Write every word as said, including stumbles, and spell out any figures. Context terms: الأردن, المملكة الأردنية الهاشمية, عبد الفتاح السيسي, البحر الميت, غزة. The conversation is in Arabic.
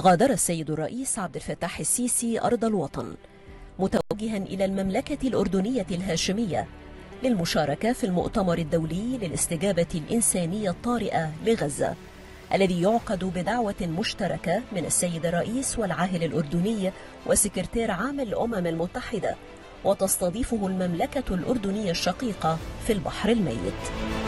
غادر السيد الرئيس عبد الفتاح السيسي أرض الوطن متوجها إلى المملكة الأردنية الهاشمية للمشاركة في المؤتمر الدولي للاستجابة الإنسانية الطارئة لغزة الذي يعقد بدعوة مشتركة من السيد الرئيس والعاهل الأردني وسكرتير عام الأمم المتحدة، وتستضيفه المملكة الأردنية الشقيقة في البحر الميت.